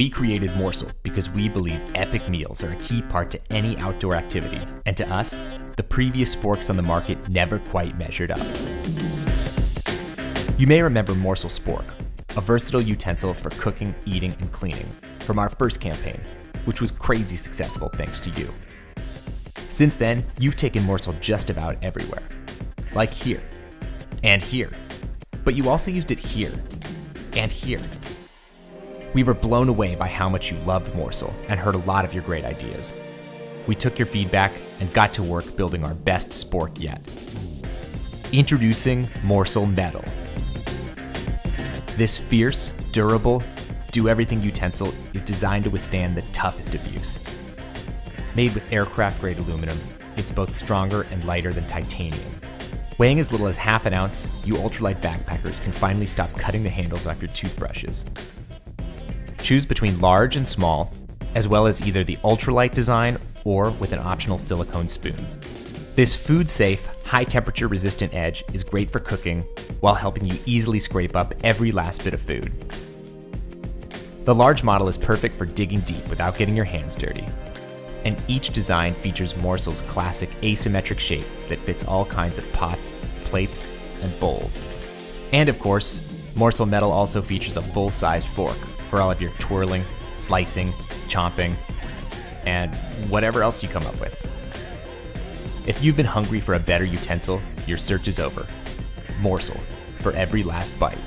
We created Morsel because we believe epic meals are a key part to any outdoor activity. And to us, the previous sporks on the market never quite measured up. You may remember Morsel Spork, a versatile utensil for cooking, eating, and cleaning from our first campaign, which was crazy successful thanks to you. Since then, you've taken Morsel just about everywhere, like here, and here. But you also used it here, and here. We were blown away by how much you loved Morsel and heard a lot of your great ideas. We took your feedback and got to work building our best spork yet. Introducing Morsel Metal. This fierce, durable, do-everything utensil is designed to withstand the toughest abuse. Made with aircraft-grade aluminum, it's both stronger and lighter than titanium. Weighing as little as half an ounce, you ultralight backpackers can finally stop cutting the handles off your toothbrushes. Choose between large and small, as well as either the ultralight design or with an optional silicone spoon. This food-safe, high-temperature resistant edge is great for cooking while helping you easily scrape up every last bit of food. The large model is perfect for digging deep without getting your hands dirty. And each design features Morsel's classic asymmetric shape that fits all kinds of pots, plates, and bowls. And of course, Morsel Metal also features a full-sized fork for all of your twirling, slicing, chomping, and whatever else you come up with. If you've been hungry for a better utensil, your search is over. Morsel, for every last bite.